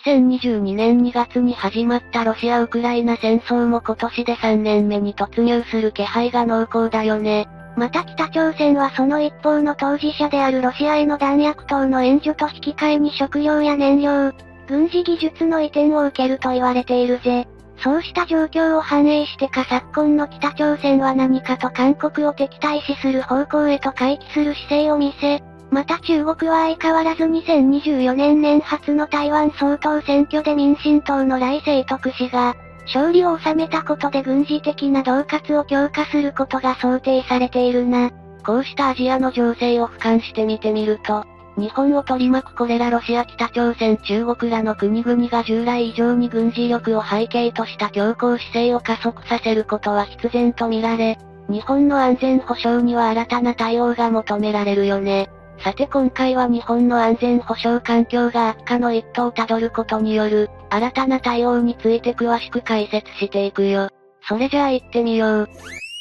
2022年2月に始まったロシア・ウクライナ戦争も今年で3年目に突入する気配が濃厚だよね。また北朝鮮はその一方の当事者であるロシアへの弾薬等の援助と引き換えに食料や燃料、軍事技術の移転を受けると言われているぜ。そうした状況を反映してか昨今の北朝鮮は何かと韓国を敵対視する方向へと回帰する姿勢を見せ、また中国は相変わらず2024年年初の台湾総統選挙で民進党の頼清徳氏が、勝利を収めたことで軍事的な恫喝を強化することが想定されているな。こうしたアジアの情勢を俯瞰して見てみると、日本を取り巻くこれらロシア、北朝鮮、中国らの国々が従来以上に軍事力を背景とした強硬姿勢を加速させることは必然と見られ、日本の安全保障には新たな対応が求められるよね。さて今回は日本の安全保障環境が悪化の一途をたどることによる新たな対応について詳しく解説していくよ。それじゃあ行ってみよう。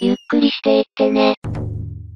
ゆっくりしていってね。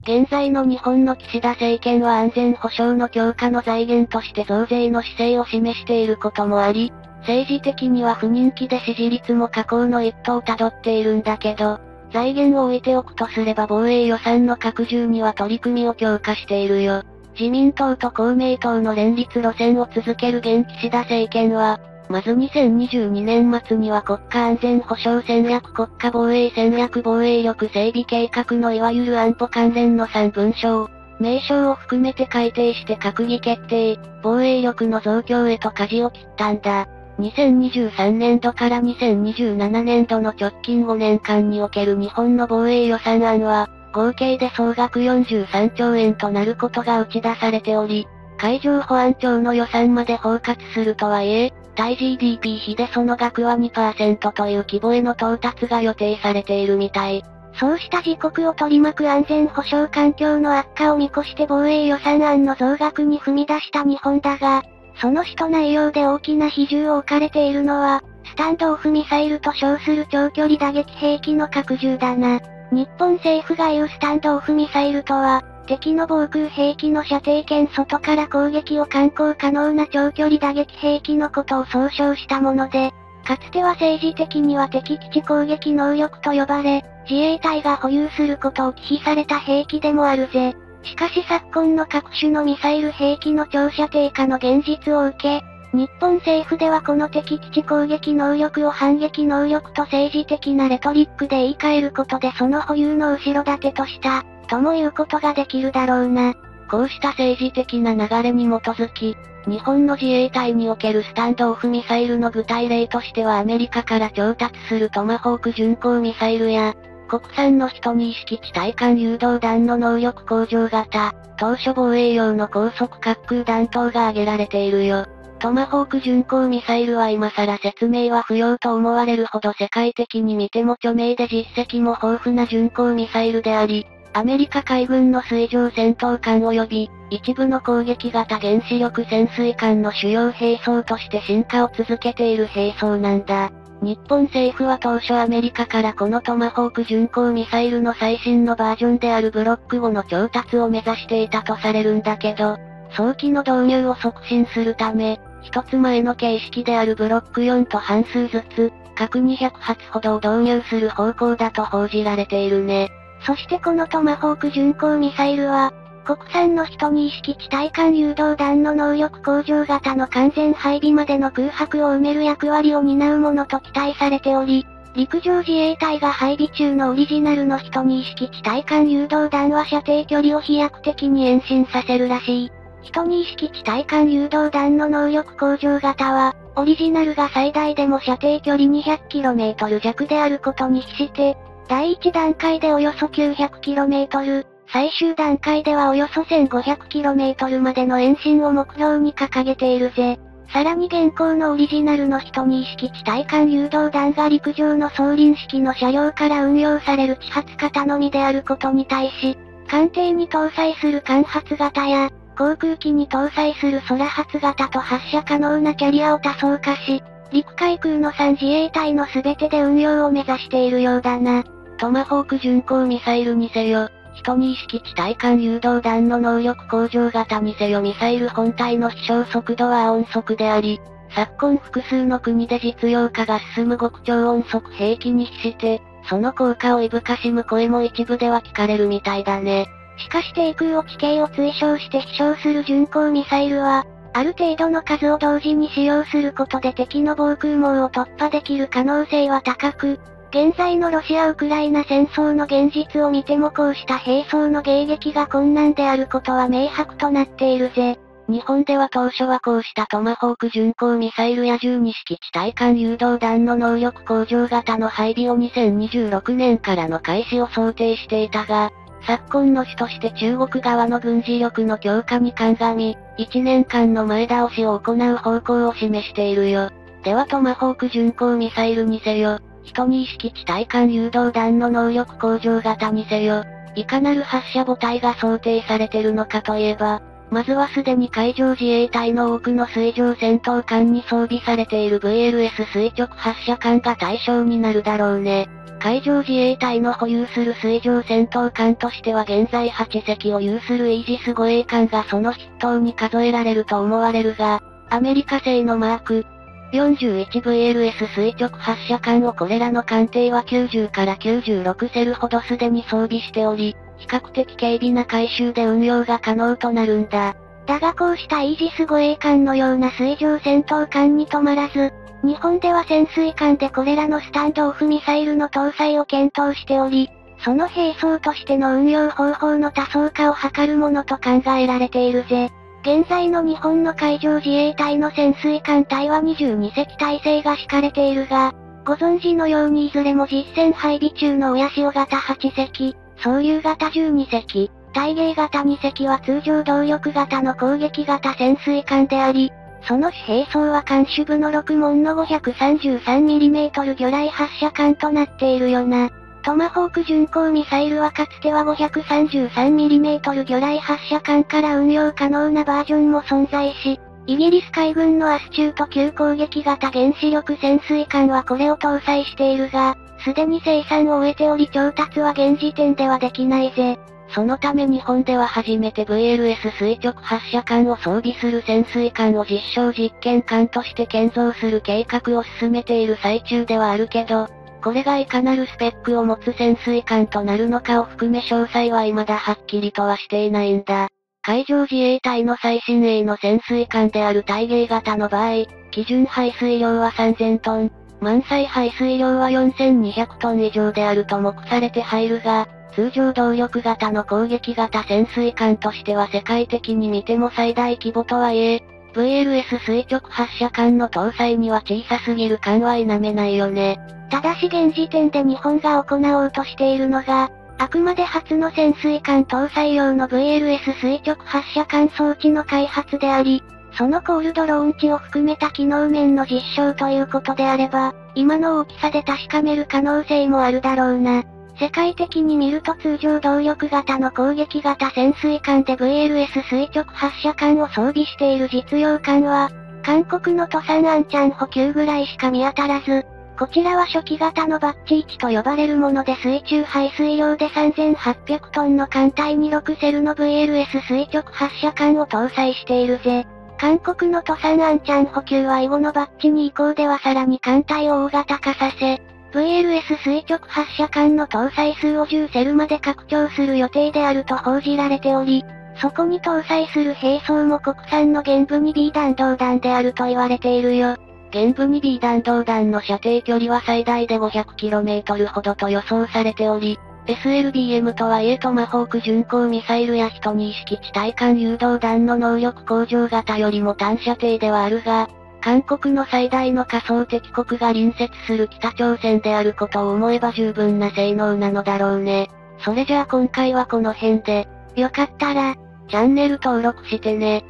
現在の日本の岸田政権は安全保障の強化の財源として増税の姿勢を示していることもあり、政治的には不人気で支持率も下降の一途をたどっているんだけど、財源を置いておくとすれば防衛予算の拡充には取り組みを強化しているよ。自民党と公明党の連立路線を続ける現岸田政権は、まず2022年末には国家安全保障戦略、国家防衛戦略、防衛力整備計画のいわゆる安保関連の3文書を、名称を含めて改定して閣議決定、防衛力の増強へと舵を切ったんだ。2023年度から2027年度の直近5年間における日本の防衛予算案は、合計で総額43兆円となることが打ち出されており、海上保安庁の予算まで包括するとはいえ、対 GDP 比でその額は 2% という規模への到達が予定されているみたい。そうした自国を取り巻く安全保障環境の悪化を見越して防衛予算案の増額に踏み出した日本だが、その使途内容で大きな比重を置かれているのは、スタンドオフミサイルと称する長距離打撃兵器の拡充だな。日本政府が言うスタンドオフミサイルとは、敵の防空兵器の射程圏外から攻撃を敢行可能な長距離打撃兵器のことを総称したもので、かつては政治的には敵基地攻撃能力と呼ばれ、自衛隊が保有することを忌避された兵器でもあるぜ。しかし昨今の各種のミサイル兵器の長射程化の現実を受け、日本政府ではこの敵基地攻撃能力を反撃能力と政治的なレトリックで言い換えることでその保有の後ろ盾とした、とも言うことができるだろうな。こうした政治的な流れに基づき、日本の自衛隊におけるスタンドオフミサイルの具体例としてはアメリカから調達するトマホーク巡航ミサイルや、国産の12式地対艦誘導弾の能力向上型、当初防衛用の高速滑空弾頭が挙げられているよ。トマホーク巡航ミサイルは今更説明は不要と思われるほど世界的に見ても著名で実績も豊富な巡航ミサイルであり、アメリカ海軍の水上戦闘艦及び、一部の攻撃型原子力潜水艦の主要兵装として進化を続けている兵装なんだ。日本政府は当初アメリカからこのトマホーク巡航ミサイルの最新のバージョンであるブロック5の調達を目指していたとされるんだけど、早期の導入を促進するため、一つ前の形式であるブロック4と半数ずつ、各200発ほどを導入する方向だと報じられているね。そしてこのトマホーク巡航ミサイルは、国産の12式地対艦誘導弾の能力向上型の完全配備までの空白を埋める役割を担うものと期待されており、陸上自衛隊が配備中のオリジナルの12式地対艦誘導弾は射程距離を飛躍的に延伸させるらしい。12式地対艦誘導弾の能力向上型は、オリジナルが最大でも射程距離 200km 弱であることに比して、第1段階でおよそ 900km、最終段階ではおよそ 1500km までの延伸を目標に掲げているぜ。さらに現行のオリジナルの12式地対艦誘導弾が陸上の装輪式の車両から運用される地発型のみであることに対し、艦艇に搭載する艦発型や、航空機に搭載する空発型と発射可能なキャリアを多層化し、陸海空の3自衛隊の全てで運用を目指しているようだな。トマホーク巡航ミサイルにせよ、12式地対艦誘導弾の能力向上型にせよミサイル本体の飛翔速度は音速であり、昨今複数の国で実用化が進む極超音速兵器に比して、その効果をいぶかしむ声も一部では聞かれるみたいだね。しかし低空落ち系を推奨して飛翔する巡航ミサイルは、ある程度の数を同時に使用することで敵の防空網を突破できる可能性は高く、現在のロシア・ウクライナ戦争の現実を見てもこうした兵装の迎撃が困難であることは明白となっているぜ。日本では当初はこうしたトマホーク巡航ミサイルや12式地対艦誘導弾の能力向上型の配備を2026年からの開始を想定していたが、昨今の主として中国側の軍事力の強化に鑑み、1年間の前倒しを行う方向を示しているよ。ではトマホーク巡航ミサイルにせよ、12式地対艦誘導弾の能力向上型にせよ、いかなる発射母体が想定されてるのかといえば、まずはすでに海上自衛隊の多くの水上戦闘艦に装備されている VLS 垂直発射艦が対象になるだろうね。海上自衛隊の保有する水上戦闘艦としては現在8隻を有するイージス護衛艦がその筆頭に数えられると思われるが、アメリカ製のマーク41VLS 垂直発射艦をこれらの艦艇は90から96セルほどすでに装備しており、比較的軽微な回収で運用が可能となるんだ。だがこうしたイージス護衛艦のような水上戦闘艦に止まらず、日本では潜水艦でこれらのスタンドオフミサイルの搭載を検討しており、その兵装としての運用方法の多層化を図るものと考えられているぜ。現在の日本の海上自衛隊の潜水艦隊は22隻体制が敷かれているが、ご存知のようにいずれも実戦配備中の親潮型8隻、双竜型12隻、大鯨型2隻は通常動力型の攻撃型潜水艦であり、その主兵装は艦首部の6門の 533mm 魚雷発射艦となっているよな。トマホーク巡航ミサイルはかつては 533mm 魚雷発射艦から運用可能なバージョンも存在し、イギリス海軍のアスチュート級攻撃型原子力潜水艦はこれを搭載しているが、すでに生産を終えており調達は現時点ではできないぜ。そのため日本では初めて VLS 垂直発射艦を装備する潜水艦を実証実験艦として建造する計画を進めている最中ではあるけど、これがいかなるスペックを持つ潜水艦となるのかを含め詳細は未だはっきりとはしていないんだ。海上自衛隊の最新鋭の潜水艦である大鯨型の場合、基準排水量は3000トン、満載排水量は4200トン以上であると目されて入るが、通常動力型の攻撃型潜水艦としては世界的に見ても最大規模とはいえ、VLS 垂直発射艦の搭載には小さすぎる艦は否めないよね。ただし現時点で日本が行おうとしているのが、あくまで初の潜水艦搭載用の VLS 垂直発射艦装置の開発であり、そのコールドローンチを含めた機能面の実証ということであれば、今の大きさで確かめる可能性もあるだろうな。世界的に見ると通常動力型の攻撃型潜水艦で VLS 垂直発射艦を装備している実用艦は、韓国のトサンアンチャン補給ぐらいしか見当たらず、こちらは初期型のバッチ1と呼ばれるもので水中排水量で3800トンの艦隊に6セルの VLS 垂直発射艦を搭載しているぜ。韓国のトサンアンチャン補給は以後のバッチ2以降ではさらに艦隊を大型化させ、VLS 垂直発射艦の搭載数を10セルまで拡張する予定であると報じられており、そこに搭載する兵装も国産の原部 2B 弾道弾であると言われているよ。原部 2B 弾道弾の射程距離は最大で 500km ほどと予想されており、SLBM とはいえトマホーク巡航ミサイルや12式地対艦誘導弾の能力向上型よりも短射程ではあるが、韓国の最大の仮想敵国が隣接する北朝鮮であることを思えば十分な性能なのだろうね。それじゃあ今回はこの辺で、よかったら、チャンネル登録してね。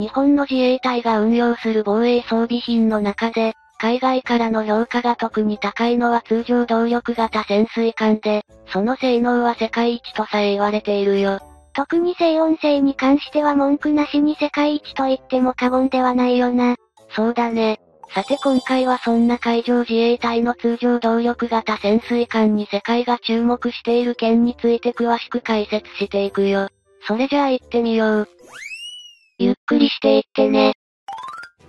日本の自衛隊が運用する防衛装備品の中で、海外からの評価が特に高いのは通常動力型潜水艦で、その性能は世界一とさえ言われているよ。特に静音性に関しては文句なしに世界一と言っても過言ではないよな。そうだね。さて今回はそんな海上自衛隊の通常動力型潜水艦に世界が注目している件について詳しく解説していくよ。それじゃあ行ってみよう。ゆっくりしていってね。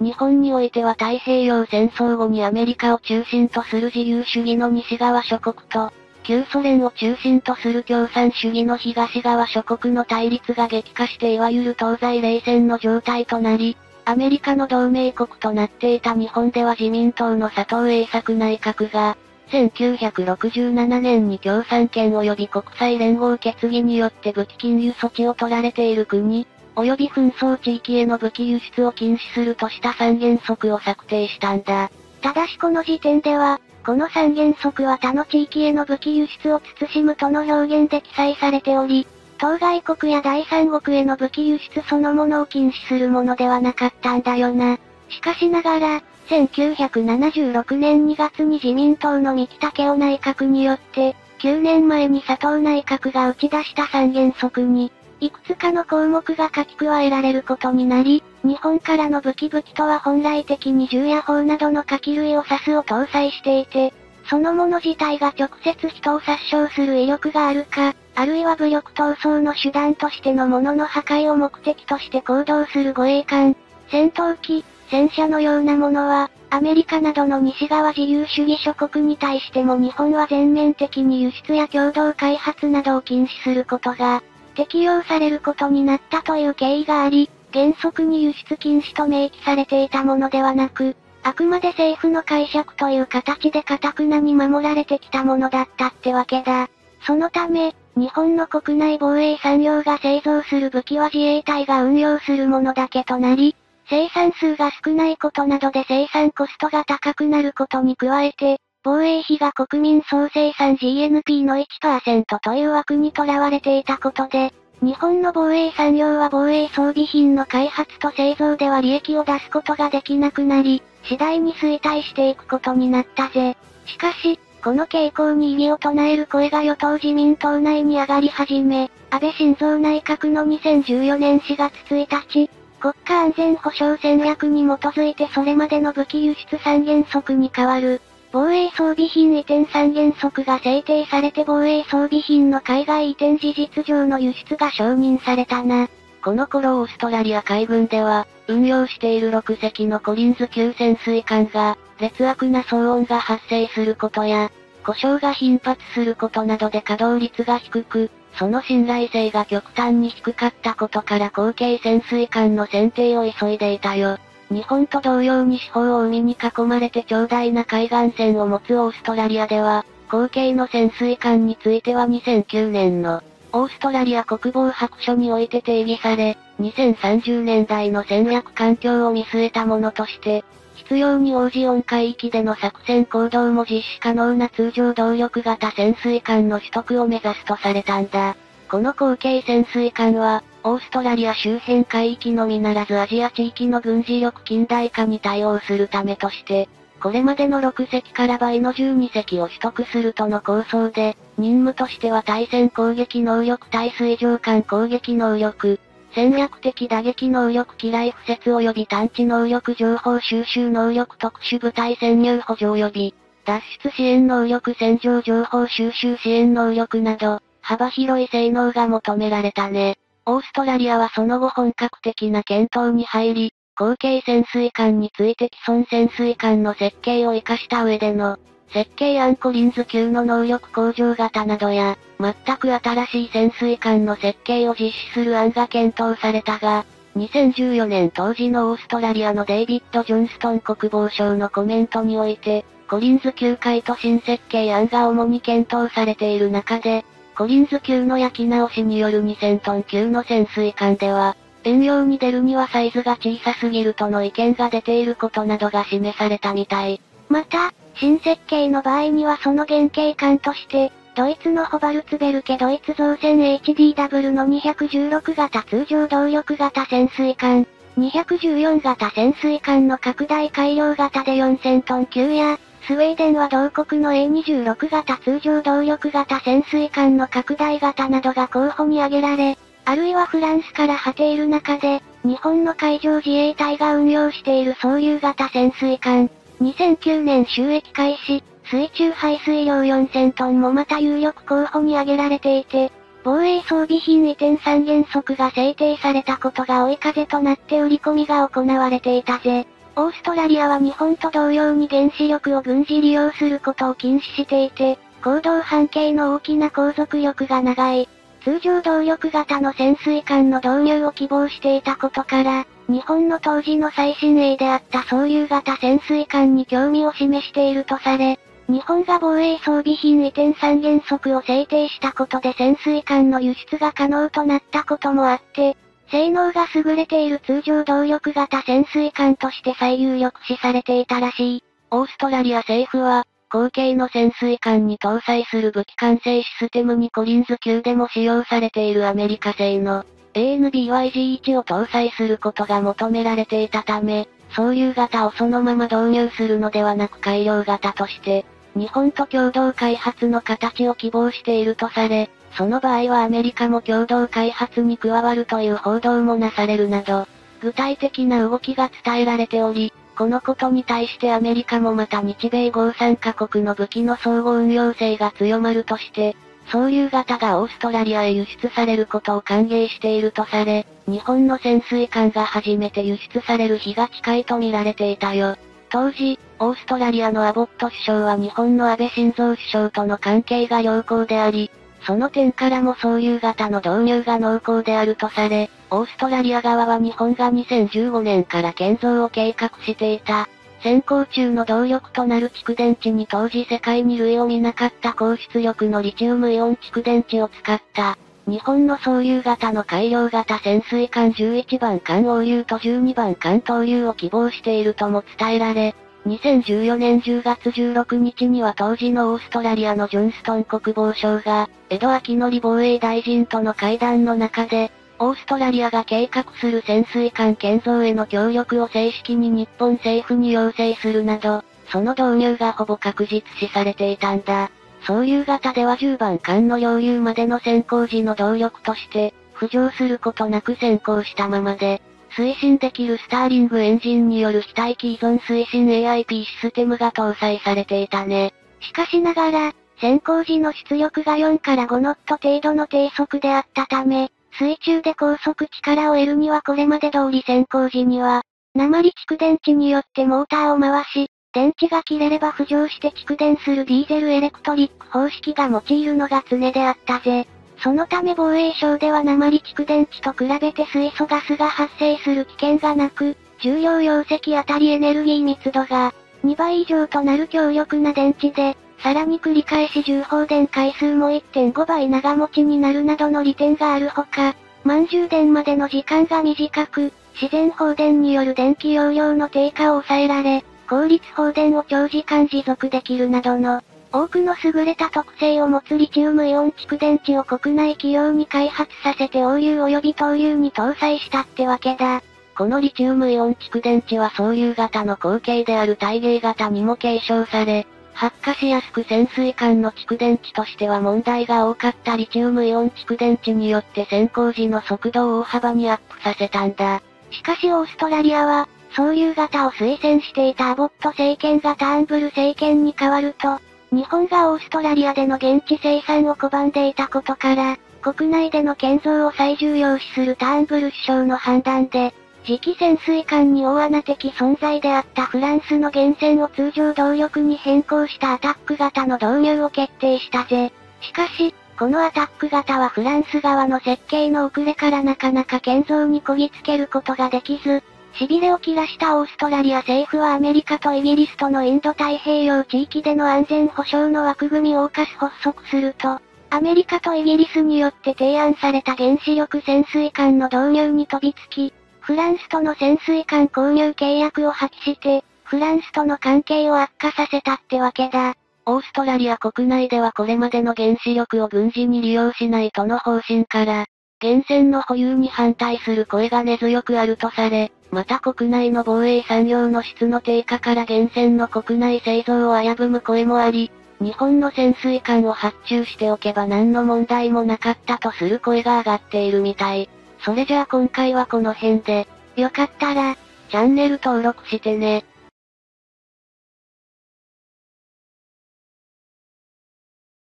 日本においては太平洋戦争後にアメリカを中心とする自由主義の西側諸国と、旧ソ連を中心とする共産主義の東側諸国の対立が激化していわゆる東西冷戦の状態となり、アメリカの同盟国となっていた日本では自民党の佐藤栄作内閣が、1967年に共産権及び国際連合決議によって武器禁輸措置を取られている国、及び紛争地域への武器輸出を禁止するとした三原則を策定したんだ。ただしこの時点では、この三原則は他の地域への武器輸出を慎むとの表現で記載されており、当該国や第三国への武器輸出そのものを禁止するものではなかったんだよな。しかしながら、1976年2月に自民党の三木武夫内閣によって、9年前に佐藤内閣が打ち出した三原則に、いくつかの項目が書き加えられることになり、日本からの武器とは本来的に銃や砲などの火器類を指すを搭載していて、そのもの自体が直接人を殺傷する威力があるか、あるいは武力闘争の手段としてのものの破壊を目的として行動する護衛艦、戦闘機、戦車のようなものは、アメリカなどの西側自由主義諸国に対しても日本は全面的に輸出や共同開発などを禁止することが、適用されることになったという経緯があり、原則に輸出禁止と明記されていたものではなく、あくまで政府の解釈という形で固くなに守られてきたものだったってわけだ。そのため、日本の国内防衛産業が製造する武器は自衛隊が運用するものだけとなり、生産数が少ないことなどで生産コストが高くなることに加えて、防衛費が国民総生産 GNP の 1% という枠にとらわれていたことで、日本の防衛産業は防衛装備品の開発と製造では利益を出すことができなくなり、次第に衰退していくことになったぜ。しかし、この傾向に異議を唱える声が与党自民党内に上がり始め、安倍晋三内閣の2014年4月1日、国家安全保障戦略に基づいてそれまでの武器輸出三原則に代わる、防衛装備品移転三原則が制定されて防衛装備品の海外移転事実上の輸出が承認されたな。この頃オーストラリア海軍では、運用している6隻のコリンズ級潜水艦が、劣悪な騒音が発生することや、故障が頻発することなどで稼働率が低く、その信頼性が極端に低かったことから後継潜水艦の選定を急いでいたよ。日本と同様に四方を海に囲まれて長大な海岸線を持つオーストラリアでは、後継の潜水艦については2009年のオーストラリア国防白書において定義され、2030年代の戦略環境を見据えたものとして、必要に応じ4海域での作戦行動も実施可能な通常動力型潜水艦の取得を目指すとされたんだ。この後継潜水艦は、オーストラリア周辺海域のみならずアジア地域の軍事力近代化に対応するためとして、これまでの6隻から倍の12隻を取得するとの構想で、任務としては対戦攻撃能力対水上艦攻撃能力、戦略的打撃能力機雷敷設及び探知能力情報収集能力特殊部隊潜入補助及び、脱出支援能力戦場情報収集支援能力など、幅広い性能が求められたね。オーストラリアはその後本格的な検討に入り、後継潜水艦について既存潜水艦の設計を活かした上での、設計案コリンズ級の能力向上型などや、全く新しい潜水艦の設計を実施する案が検討されたが、2014年当時のオーストラリアのデイビッド・ジョンストン国防相のコメントにおいて、コリンズ級改と新設計案が主に検討されている中で、コリンズ級の焼き直しによる2000トン級の潜水艦では、遠洋に出るにはサイズが小さすぎるとの意見が出ていることなどが示されたみたい。また、新設計の場合にはその原型艦として、ドイツのホバルツベルケドイツ造船 HDW の216型通常動力型潜水艦、214型潜水艦の拡大改良型で4000トン級や、スウェーデンは同国の A26 型通常動力型潜水艦の拡大型などが候補に挙げられ、あるいはフランスから果ている中で、日本の海上自衛隊が運用している双竜型潜水艦、2009年収益開始、水中排水量4000トンもまた有力候補に挙げられていて、防衛装備品移転三原則が制定されたことが追い風となって売り込みが行われていたぜ。オーストラリアは日本と同様に原子力を軍事利用することを禁止していて、行動半径の大きな航続力が長い、通常動力型の潜水艦の導入を希望していたことから、日本の当時の最新鋭であった双竜型潜水艦に興味を示しているとされ、日本が防衛装備品移転三原則を制定したことで潜水艦の輸出が可能となったこともあって、性能が優れている通常動力型潜水艦として最有力視されていたらしい。オーストラリア政府は、後継の潜水艦に搭載する武器管制システムにコリンズ級でも使用されているアメリカ製の ANBYG-1 を搭載することが求められていたため、双竜型をそのまま導入するのではなく改良型として、日本と共同開発の形を希望しているとされ、その場合はアメリカも共同開発に加わるという報道もなされるなど、具体的な動きが伝えられており、このことに対してアメリカもまた日米豪3カ国の武器の相互運用性が強まるとして、双竜型がオーストラリアへ輸出されることを歓迎しているとされ、日本の潜水艦が初めて輸出される日が近いと見られていたよ。当時、オーストラリアのアボット首相は日本の安倍晋三首相との関係が良好であり、その点からも双竜型の導入が濃厚であるとされ、オーストラリア側は日本が2015年から建造を計画していた。先行中の動力となる蓄電池に当時世界に類を見なかった高出力のリチウムイオン蓄電池を使った。日本の双竜型の改良型潜水艦11番艦王竜と12番艦東竜を希望しているとも伝えられ、2014年10月16日には当時のオーストラリアのジョンストン国防相が、江戸明則防衛大臣との会談の中で、オーストラリアが計画する潜水艦建造への協力を正式に日本政府に要請するなど、その導入がほぼ確実視されていたんだ。双竜型では10番艦の領有までの先行時の動力として、浮上することなく先行したままで、推進できるスターリングエンジンによる非待機依存推進 AIP システムが搭載されていたね。しかしながら、先行時の出力が4から5ノット程度の低速であったため、水中で高速力を得るにはこれまで通り先行時には、鉛蓄電池によってモーターを回し、電池が切れれば浮上して蓄電するディーゼルエレクトリック方式が用いるのが常であったぜ。そのため防衛省では鉛蓄電池と比べて水素ガスが発生する危険がなく、重量容積あたりエネルギー密度が2倍以上となる強力な電池で、さらに繰り返し充放電回数も 1.5 倍長持ちになるなどの利点があるほか、満充電までの時間が短く、自然放電による電気容量の低下を抑えられ、効率放電を長時間持続できるなどの、多くの優れた特性を持つリチウムイオン蓄電池を国内企業に開発させて王竜及び東竜に搭載したってわけだ。このリチウムイオン蓄電池は双竜型の後継である大鯨型にも継承され、発火しやすく潜水艦の蓄電池としては問題が多かったリチウムイオン蓄電池によって先行時の速度を大幅にアップさせたんだ。しかしオーストラリアは、双竜型を推薦していたアボット政権がターンブル政権に変わると、日本がオーストラリアでの現地生産を拒んでいたことから、国内での建造を最重要視するターンブル首相の判断で、次期潜水艦に大穴的存在であったフランスの原潜を通常動力に変更したアタック型の導入を決定したぜ。しかし、このアタック型はフランス側の設計の遅れからなかなか建造にこぎつけることができず、痺れを切らしたオーストラリア政府はアメリカとイギリスとのインド太平洋地域での安全保障の枠組みを発足すると、アメリカとイギリスによって提案された原子力潜水艦の導入に飛びつき、フランスとの潜水艦購入契約を破棄して、フランスとの関係を悪化させたってわけだ。オーストラリア国内ではこれまでの原子力を軍事に利用しないとの方針から、原潜の保有に反対する声が根強くあるとされ、また国内の防衛産業の質の低下から原潜の国内製造を危ぶむ声もあり、日本の潜水艦を発注しておけば何の問題もなかったとする声が上がっているみたい。それじゃあ今回はこの辺で、よかったら、チャンネル登録してね。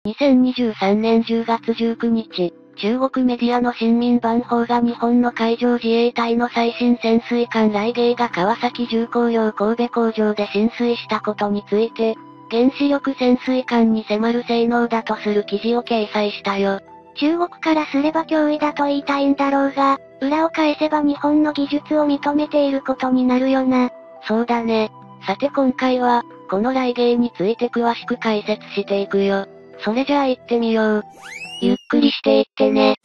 2023年10月19日、中国メディアの新民番報が日本の海上自衛隊の最新潜水艦雷鯨が川崎重工業神戸工場で浸水したことについて、原子力潜水艦に迫る性能だとする記事を掲載したよ。中国からすれば脅威だと言いたいんだろうが、裏を返せば日本の技術を認めていることになるよな。そうだね。さて今回は、この雷鯨について詳しく解説していくよ。それじゃあ行ってみよう。ゆっくりしていってね。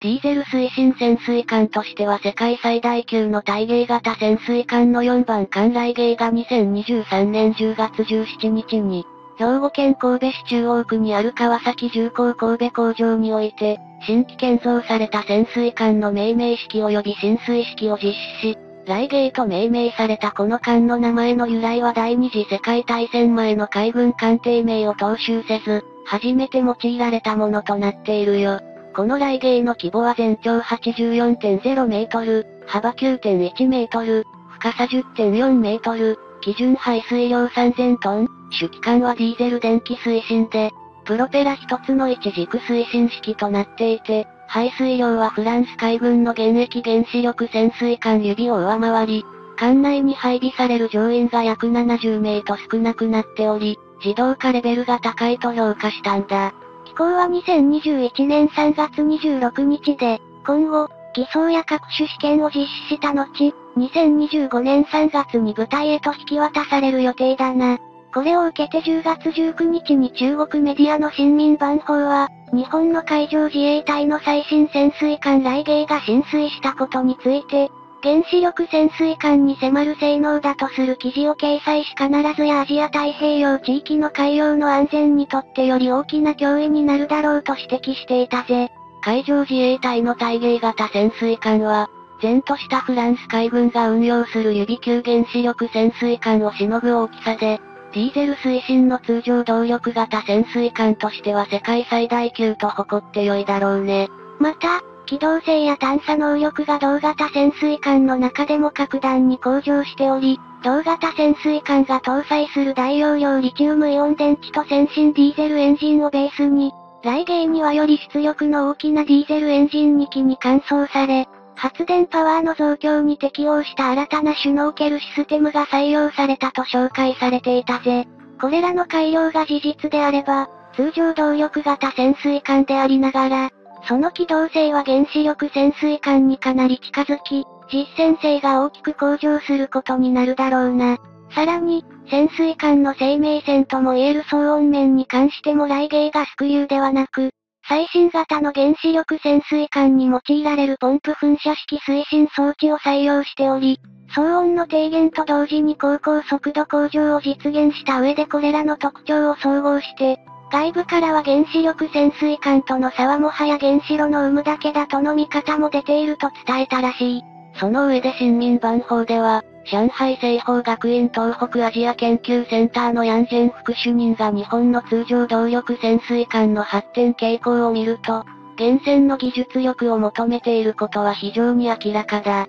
ディーゼル推進潜水艦としては世界最大級の対鯨型潜水艦の4番艦雷鯨が2023年10月17日に、兵庫県神戸市中央区にある川崎重工神戸工場において、新規建造された潜水艦の命名式及び浸水式を実施し、雷鯨と命名されたこの艦の名前の由来は第二次世界大戦前の海軍艦艇名を踏襲せず、初めて用いられたものとなっているよ。この雷鯨の規模は全長 84.0 メートル、幅 9.1 メートル、深さ 10.4 メートル、基準排水量3000トン、主機関はディーゼル電気推進で、プロペラ一つの一軸推進式となっていて、排水量はフランス海軍の現役原子力潜水艦指を上回り、艦内に配備される乗員が約70名と少なくなっており、自動化レベルが高いと評価したんだ。機構は2021年3月26日で、今後、偽装や各種試験を実施した後、2025年3月に部隊へと引き渡される予定だな。これを受けて10月19日に中国メディアの新民番報は、日本の海上自衛隊の最新潜水艦雷鯨が浸水したことについて、原子力潜水艦に迫る性能だとする記事を掲載し、必ずやアジア太平洋地域の海洋の安全にとってより大きな脅威になるだろうと指摘していたぜ。海上自衛隊の対鯨型潜水艦は、前としたフランス海軍が運用する指級原子力潜水艦をしのぐ大きさで、ディーゼル推進の通常動力型潜水艦としては世界最大級と誇って良いだろうね。また、機動性や探査能力が同型潜水艦の中でも格段に向上しており、同型潜水艦が搭載する大容量リチウムイオン電池と先進ディーゼルエンジンをベースに、雷鯨にはより出力の大きなディーゼルエンジン2機に換装され、発電パワーの増強に適応した新たなシュノーケルシステムが採用されたと紹介されていたぜ。これらの改良が事実であれば、通常動力型潜水艦でありながら、その機動性は原子力潜水艦にかなり近づき、実戦性が大きく向上することになるだろうな。さらに、潜水艦の生命線ともいえる騒音面に関しても雷鯨がスクリューではなく、最新型の原子力潜水艦に用いられるポンプ噴射式推進装置を採用しており、騒音の低減と同時に航行速度向上を実現した上でこれらの特徴を総合して、外部からは原子力潜水艦との差はもはや原子炉の有無だけだとの見方も出ていると伝えたらしい。その上で新民番報では、上海聖宝学院東北アジア研究センターのヤン・ジェン副主任が日本の通常動力潜水艦の発展傾向を見ると、現船の技術力を求めていることは非常に明らかだ。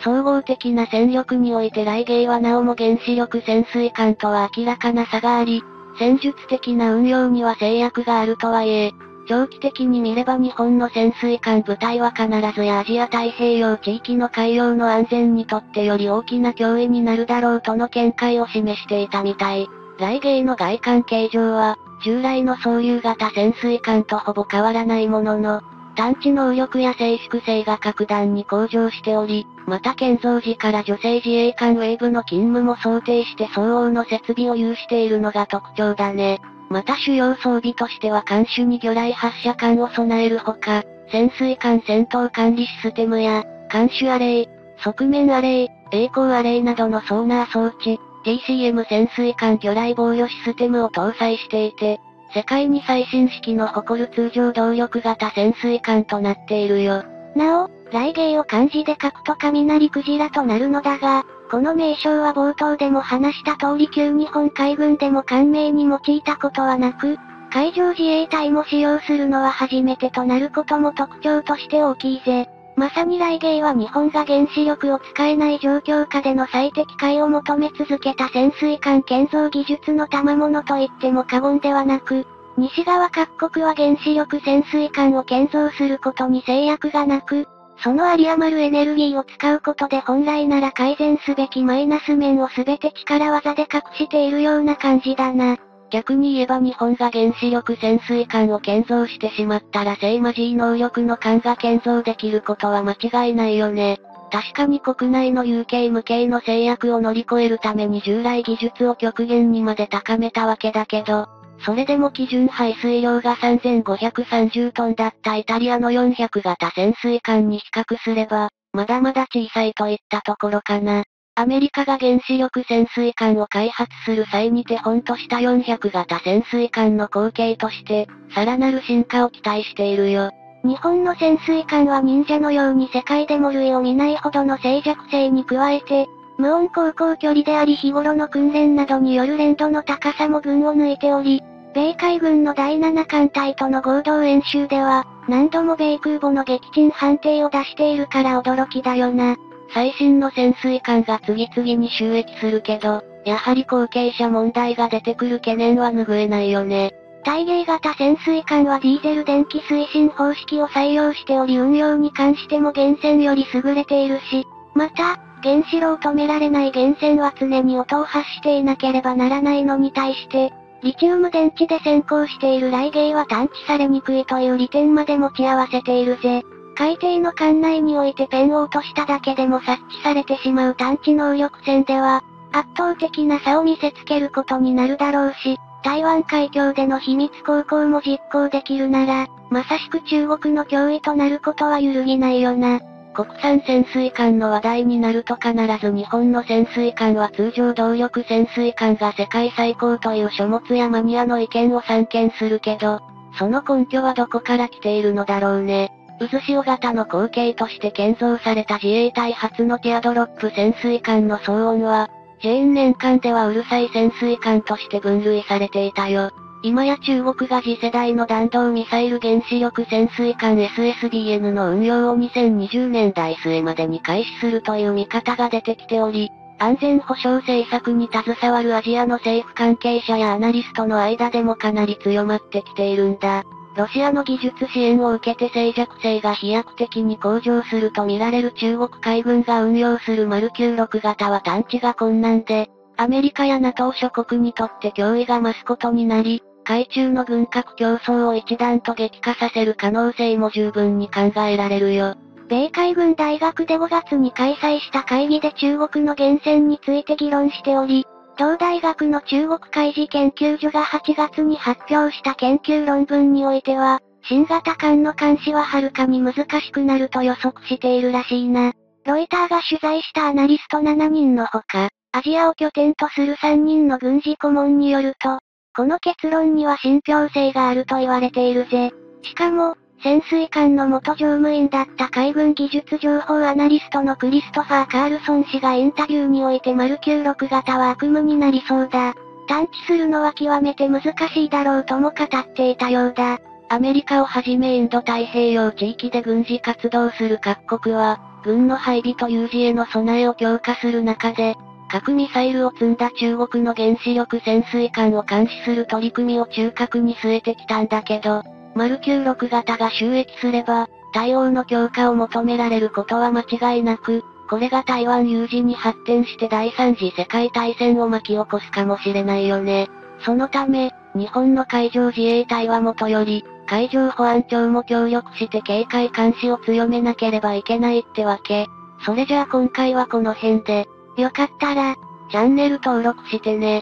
総合的な戦力において雷鯨はなおも原子力潜水艦とは明らかな差があり、戦術的な運用には制約があるとはいえ、長期的に見れば日本の潜水艦部隊は必ずやアジア太平洋地域の海洋の安全にとってより大きな脅威になるだろうとの見解を示していたみたい。雷鯨の外観形状は、従来の双竜型潜水艦とほぼ変わらないものの、探知能力や静粛性が格段に向上しており、また建造時から女性自衛艦ウェーブの勤務も想定して相応の設備を有しているのが特徴だね。また主要装備としては艦首に魚雷発射管を備えるほか、潜水艦戦闘管理システムや、艦首アレイ、側面アレイ、栄光アレイなどのソーナー装置、TCM 潜水艦魚雷防御システムを搭載していて、世界に最新式の誇る通常動力型潜水艦となっているよ。なお、雷鯨を漢字で書くと雷クジラとなるのだが、この名称は冒頭でも話した通り旧日本海軍でも艦名に用いたことはなく、海上自衛隊も使用するのは初めてとなることも特徴として大きいぜ。まさに雷鯨は日本が原子力を使えない状況下での最適解を求め続けた潜水艦建造技術の賜物と言っても過言ではなく、西側各国は原子力潜水艦を建造することに制約がなく、その有り余るエネルギーを使うことで本来なら改善すべきマイナス面を全て力技で隠しているような感じだな。逆に言えば日本が原子力潜水艦を建造してしまったら聖マジー能力の艦が建造できることは間違いないよね。確かに国内の有形無形の制約を乗り越えるために従来技術を極限にまで高めたわけだけど、それでも基準排水量が3530トンだったイタリアの400型潜水艦に比較すれば、まだまだ小さいといったところかな。アメリカが原子力潜水艦を開発する際に手本とした400型潜水艦の後継として、さらなる進化を期待しているよ。日本の潜水艦は忍者のように世界でも類を見ないほどの静寂性に加えて、無音航行距離であり日頃の訓練などによる練度の高さも群を抜いており、米海軍の第7艦隊との合同演習では、何度も米空母の撃沈判定を出しているから驚きだよな。最新の潜水艦が次々に収益するけど、やはり後継者問題が出てくる懸念は拭えないよね。太平型潜水艦はディーゼル電気推進方式を採用しており運用に関しても原潜より優れているし、また、原子炉を止められない原潜は常に音を発していなければならないのに対して、リチウム電池で先行している雷鯨は探知されにくいという利点まで持ち合わせているぜ。海底の艦内においてペンを落としただけでも察知されてしまう探知能力戦では、圧倒的な差を見せつけることになるだろうし、台湾海峡での秘密航行も実行できるなら、まさしく中国の脅威となることは揺るぎないよな。国産潜水艦の話題になると必ず日本の潜水艦は通常動力潜水艦が世界最高という書物やマニアの意見を散見するけど、その根拠はどこから来ているのだろうね。渦潮型の後継として建造された自衛隊初のティアドロップ潜水艦の騒音は、ジェーン年間ではうるさい潜水艦として分類されていたよ。今や中国が次世代の弾道ミサイル原子力潜水艦 SSBN の運用を2020年代末までに開始するという見方が出てきており、安全保障政策に携わるアジアの政府関係者やアナリストの間でもかなり強まってきているんだ。ロシアの技術支援を受けて静寂性が飛躍的に向上すると見られる中国海軍が運用する96型は探知が困難で、アメリカや NATO 諸国にとって脅威が増すことになり、海中の軍拡競争を一段と激化させる可能性も十分に考えられるよ。米海軍大学で5月に開催した会議で中国の原潜について議論しており、同大学の中国海事研究所が8月に発表した研究論文においては、新型艦の監視ははるかに難しくなると予測しているらしいな。ロイターが取材したアナリスト7人のほか、アジアを拠点とする3人の軍事顧問によると、この結論には信憑性があると言われているぜ。しかも、潜水艦の元乗務員だった海軍技術情報アナリストのクリストファー・カールソン氏がインタビューにおいて96型は悪夢になりそうだ。探知するのは極めて難しいだろうとも語っていたようだ。アメリカをはじめインド太平洋地域で軍事活動する各国は、軍の配備と有事への備えを強化する中で、核ミサイルを積んだ中国の原子力潜水艦を監視する取り組みを中核に据えてきたんだけど、96型が収益すれば、対応の強化を求められることは間違いなく、これが台湾有事に発展して第三次世界大戦を巻き起こすかもしれないよね。そのため、日本の海上自衛隊はもとより、海上保安庁も協力して警戒監視を強めなければいけないってわけ。それじゃあ今回はこの辺で、よかったら、チャンネル登録してね。